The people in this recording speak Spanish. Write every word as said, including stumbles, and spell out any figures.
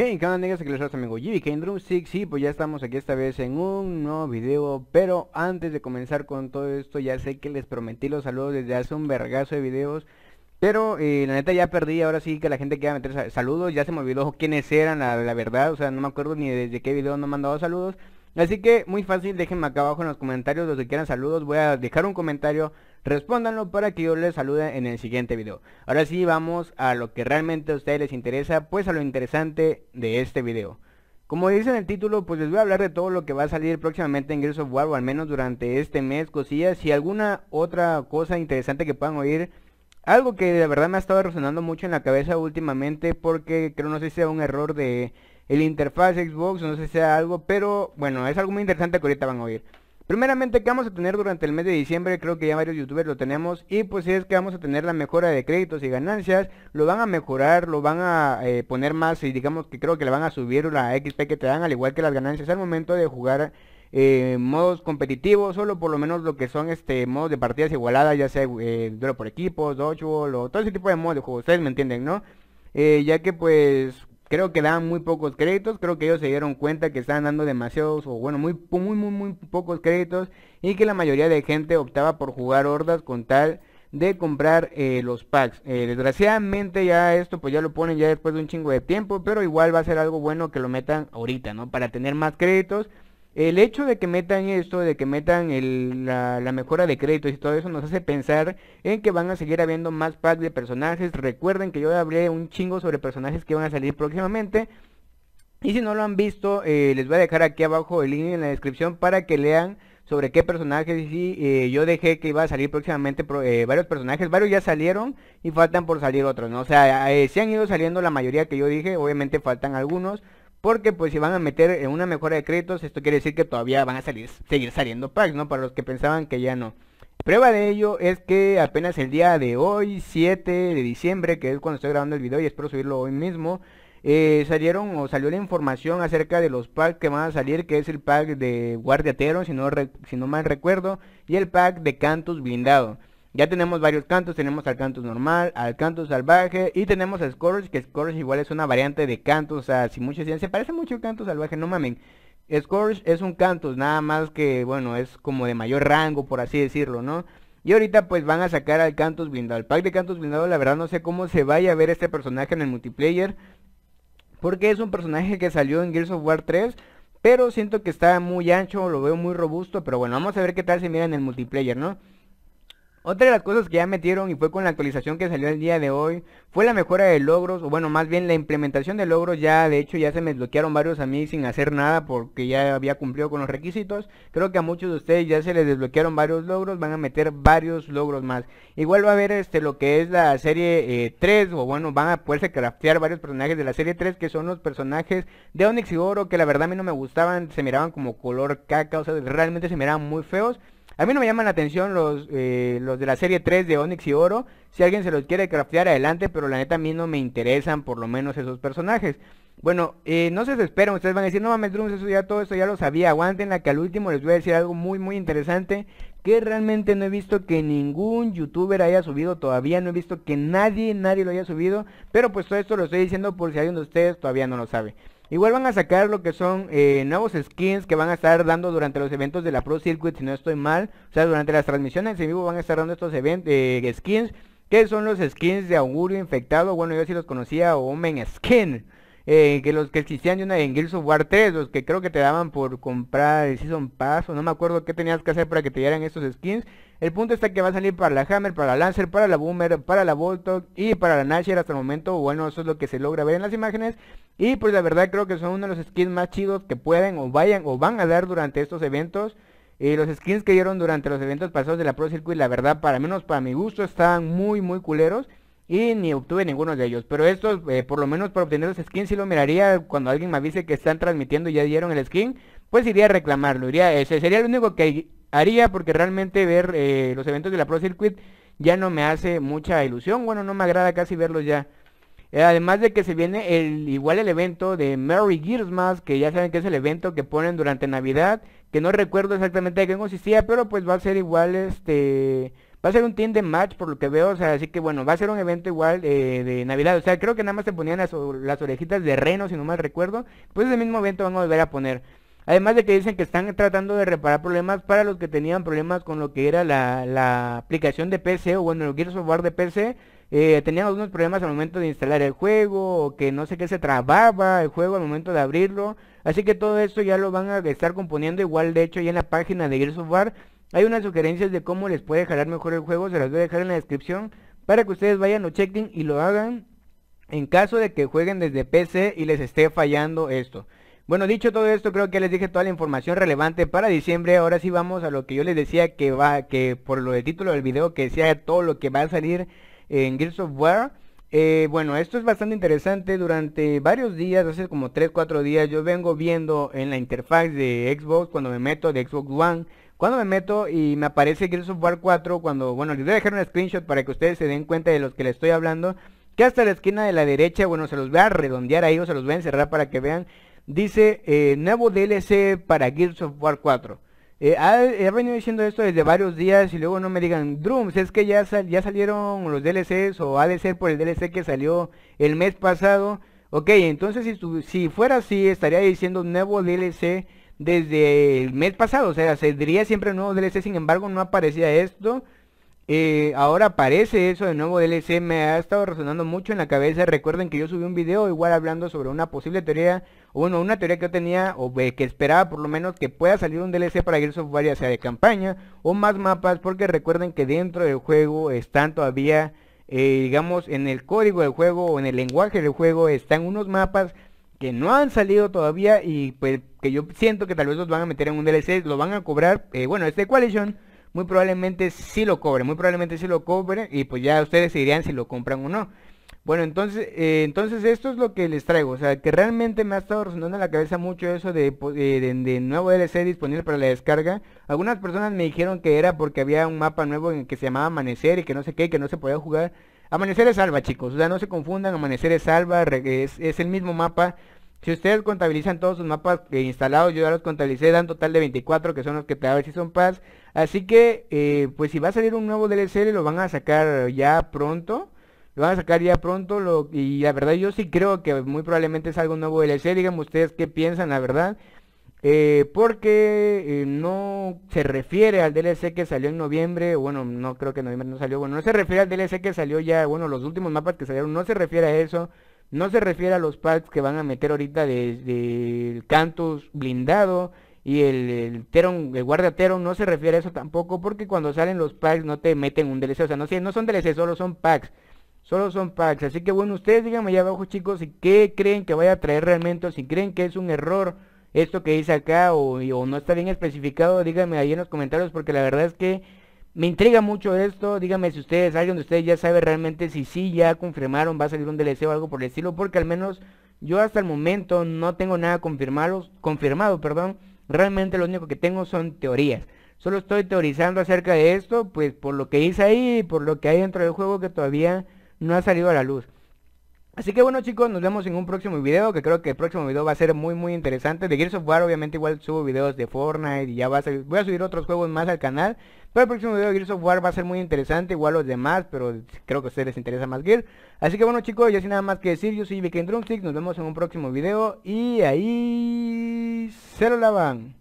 Hey, ¿qué onda, niggas? Aquí les habla su amigo Jiby Kendrum Drumstick. Sí, pues ya estamos aquí esta vez en un nuevo video. Pero antes de comenzar con todo esto, ya sé que les prometí los saludos desde hace un vergazo de videos, pero eh, la neta ya perdí, ahora sí que la gente que iba a meter saludos, ya se me olvidó quiénes eran, la, la verdad. O sea, no me acuerdo ni desde qué video no han mandado saludos. Así que muy fácil, déjenme acá abajo en los comentarios los que quieran saludos. Voy a dejar un comentario, respóndanlo para que yo les salude en el siguiente video. Ahora sí, vamos a lo que realmente a ustedes les interesa, pues a lo interesante de este video. Como dice en el título, pues les voy a hablar de todo lo que va a salir próximamente en Gears of War, o al menos durante este mes, cosillas, y alguna otra cosa interesante que puedan oír. Algo que de verdad me ha estado resonando mucho en la cabeza últimamente, porque creo, no sé si sea un error de el interfaz Xbox, no sé si sea algo, pero bueno, es algo muy interesante que ahorita van a oír. Primeramente, que vamos a tener durante el mes de diciembre, creo que ya varios youtubers lo tenemos, y pues si es que vamos a tener la mejora de créditos y ganancias, lo van a mejorar, lo van a eh, poner más, y digamos que creo que le van a subir la X P que te dan, al igual que las ganancias al momento de jugar eh, modos competitivos, solo por lo menos lo que son este modos de partidas igualadas, ya sea eh, duelo por equipos, dodgeball, o todo ese tipo de modos de juego, ustedes me entienden, ¿no? Eh, ya que pues creo que dan muy pocos créditos, creo que ellos se dieron cuenta que estaban dando demasiados, o bueno, muy, muy, muy, muy pocos créditos, y que la mayoría de gente optaba por jugar hordas con tal de comprar eh, los packs. Eh, desgraciadamente ya esto pues ya lo ponen ya después de un chingo de tiempo, pero igual va a ser algo bueno que lo metan ahorita, ¿no? Para tener más créditos. El hecho de que metan esto, de que metan el, la, la mejora de créditos y todo eso, nos hace pensar en que van a seguir habiendo más packs de personajes. Recuerden que yo hablé un chingo sobre personajes que van a salir próximamente, y si no lo han visto, eh, les voy a dejar aquí abajo el link en la descripción para que lean sobre qué personajes. Y eh, yo dejé que iba a salir próximamente pro, eh, varios personajes, varios ya salieron y faltan por salir otros, ¿no? O sea, eh, se han ido saliendo la mayoría que yo dije, obviamente faltan algunos, porque pues si van a meter en una mejora de créditos, esto quiere decir que todavía van a salir, seguir saliendo packs, ¿no? Para los que pensaban que ya no. Prueba de ello es que apenas el día de hoy, siete de diciembre, que es cuando estoy grabando el video y espero subirlo hoy mismo, eh, salieron o salió la información acerca de los packs que van a salir, que es el pack de Guardiatero, si no, re, si no mal recuerdo, y el pack de Cantus Blindado. Ya tenemos varios Cantus, tenemos al Cantus normal, al Cantus salvaje, y tenemos a Scorch, que Scorch igual es una variante de Cantus. O sea, si muchos dicen, se parece mucho al Cantus salvaje, no mamen. Scorch es un Cantus, nada más que, bueno, es como de mayor rango, por así decirlo, ¿no? Y ahorita pues van a sacar al Cantus blindado, el pack de Cantus blindado. La verdad no sé cómo se vaya a ver este personaje en el multiplayer, porque es un personaje que salió en Gears of War tres, pero siento que está muy ancho, lo veo muy robusto, pero bueno, vamos a ver qué tal se mira en el multiplayer, ¿no? Otra de las cosas que ya metieron, y fue con la actualización que salió el día de hoy, fue la mejora de logros, o bueno, más bien la implementación de logros. Ya de hecho ya se me desbloquearon varios a mí sin hacer nada, porque ya había cumplido con los requisitos. Creo que a muchos de ustedes ya se les desbloquearon varios logros, van a meter varios logros más. Igual va a haber este lo que es la serie eh, tres, o bueno, van a poderse craftear varios personajes de la serie tres, que son los personajes de Onyx y Goro, que la verdad a mí no me gustaban, se miraban como color caca, o sea, realmente se miraban muy feos. A mí no me llaman la atención los, eh, los de la serie tres de Onyx y Oro. Si alguien se los quiere craftear, adelante, pero la neta a mí no me interesan por lo menos esos personajes. Bueno, eh, no se desesperen, ustedes van a decir, no mames Drums, eso ya, todo eso ya lo sabía. Aguántenla, que al último les voy a decir algo muy muy interesante, que realmente no he visto que ningún youtuber haya subido todavía, no he visto que nadie, nadie lo haya subido. Pero pues todo esto lo estoy diciendo por si alguien de ustedes todavía no lo sabe. Igual van a sacar lo que son eh, nuevos skins que van a estar dando durante los eventos de la Pro Circuit, si no estoy mal. O sea, durante las transmisiones en vivo van a estar dando estos eventos, eh, skins, que son los skins de augurio infectado. Bueno, yo sí los conocía, o Omen Skin, eh, que los que existían en Gears of War tres, los que creo que te daban por comprar el Season Pass, o no me acuerdo qué tenías que hacer para que te dieran estos skins. El punto está que va a salir para la Hammer, para la Lancer, para la Boomer, para la Voltok y para la Nasher hasta el momento. Bueno, eso es lo que se logra ver en las imágenes. Y pues la verdad creo que son uno de los skins más chidos que pueden o vayan o van a dar durante estos eventos. Eh, los skins que dieron durante los eventos pasados de la Pro Circuit, la verdad, para menos para mi gusto, estaban muy muy culeros, y ni obtuve ninguno de ellos. Pero estos, eh, por lo menos para obtener los skins, sí lo miraría. Cuando alguien me avise que están transmitiendo y ya dieron el skin, pues iría a reclamarlo, iría, ese sería lo único que haría, porque realmente ver eh, los eventos de la Pro Circuit ya no me hace mucha ilusión. Bueno, no me agrada casi verlos ya. eh, Además de que se viene el igual el evento de Merry Gearsmask, que ya saben que es el evento que ponen durante Navidad, que no recuerdo exactamente de qué consistía, pero pues va a ser igual este Va a ser un team de match por lo que veo, o sea, así que bueno, va a ser un evento igual eh, de Navidad. O sea, creo que nada más se ponían las, las orejitas de reno, si no mal recuerdo. Pues ese mismo evento van a volver a poner. Además de que dicen que están tratando de reparar problemas para los que tenían problemas con lo que era la, la aplicación de P C, o bueno, el Gears of War de P C. Eh, tenían algunos problemas al momento de instalar el juego, o que no sé qué, se trababa el juego al momento de abrirlo. Así que todo esto ya lo van a estar componiendo. Igual de hecho ya en la página de Gears of War hay unas sugerencias de cómo les puede jalar mejor el juego, se las voy a dejar en la descripción para que ustedes vayan, lo chequen y lo hagan en caso de que jueguen desde P C y les esté fallando esto. Bueno, dicho todo esto, creo que les dije toda la información relevante para diciembre. Ahora sí vamos a lo que yo les decía que va, que por lo del título del video que decía todo lo que va a salir en Gears of War. Eh, bueno, esto es bastante interesante. Durante varios días, hace como tres cuatro días, yo vengo viendo en la interfaz de Xbox, cuando me meto de Xbox One, cuando me meto y me aparece Gears of War cuatro, cuando, bueno, les voy a dejar un screenshot para que ustedes se den cuenta de los que les estoy hablando, que hasta la esquina de la derecha, bueno, se los voy a redondear ahí o se los voy a encerrar para que vean, dice eh, nuevo D L C para Gears of War cuatro. Eh, he venido diciendo esto desde varios días y luego no me digan, Drums, es que ya, sal, ya salieron los D L Cs o ha de ser por el D L C que salió el mes pasado. Ok, entonces si, tu, si fuera así estaría diciendo nuevo D L C desde el mes pasado, o sea, se diría siempre nuevo D L C, sin embargo no aparecía esto. Eh, ahora aparece eso de nuevo D L C, me ha estado resonando mucho en la cabeza. Recuerden que yo subí un video igual hablando sobre una posible teoría, o bueno, una teoría que yo tenía, o eh, que esperaba por lo menos que pueda salir un D L C para Gears of War, ya sea de campaña o más mapas, porque recuerden que dentro del juego están todavía, eh, digamos, en el código del juego o en el lenguaje del juego están unos mapas que no han salido todavía y pues que yo siento que tal vez los van a meter en un D L C, lo van a cobrar, eh, bueno, este Coalition muy probablemente sí lo cobre, muy probablemente sí lo cobre y pues ya ustedes dirían si lo compran o no. Bueno, entonces eh, entonces esto es lo que les traigo, o sea, que realmente me ha estado resonando en la cabeza mucho eso de, de, de nuevo D L C disponible para la descarga. Algunas personas me dijeron que era porque había un mapa nuevo en el que se llamaba Amanecer y que no sé qué, que no se podía jugar. Amanecer es salva, chicos, o sea, no se confundan, Amanecer es salva, es, es el mismo mapa. Si ustedes contabilizan todos sus mapas instalados, yo ya los contabilicé, dan total de veinticuatro, que son los que te da Season Pass. Así que, eh, pues si va a salir un nuevo D L C, lo van a sacar ya pronto. Lo van a sacar ya pronto, lo, y la verdad yo sí creo que muy probablemente salga un nuevo D L C. Díganme ustedes qué piensan, la verdad. Eh, porque eh, no se refiere al D L C que salió en noviembre, bueno, no creo que en noviembre no salió, bueno, no se refiere al D L C que salió ya, bueno, los últimos mapas que salieron, no se refiere a eso. No se refiere a los packs que van a meter ahorita desde el Cantus Blindado y el, el, Theron, el Guardiatero, no se refiere a eso tampoco, porque cuando salen los packs no te meten un D L C, o sea, no, no son D L C, solo son packs, solo son packs. Así que bueno, ustedes díganme allá abajo, chicos, si qué creen que vaya a traer realmente, o si creen que es un error esto que dice acá, o, y, o no está bien especificado, díganme ahí en los comentarios, porque la verdad es que me intriga mucho esto. Díganme si ustedes, alguien de ustedes ya sabe realmente si sí ya confirmaron, va a salir un D L C o algo por el estilo, porque al menos yo hasta el momento no tengo nada confirmado, confirmado, perdón. Realmente lo único que tengo son teorías. Solo estoy teorizando acerca de esto, pues por lo que hice ahí, por lo que hay dentro del juego que todavía no ha salido a la luz. Así que bueno, chicos, nos vemos en un próximo video, que creo que el próximo video va a ser muy muy interesante. De Gears of War, obviamente igual subo videos de Fortnite y ya va a salir, voy a subir otros juegos más al canal. Pero el próximo video de Gears of War va a ser muy interesante, igual los demás, pero creo que a ustedes les interesa más Gears. Así que bueno, chicos, ya sin nada más que decir, yo soy Viken Drumstick, nos vemos en un próximo video y ahí se lo lavan.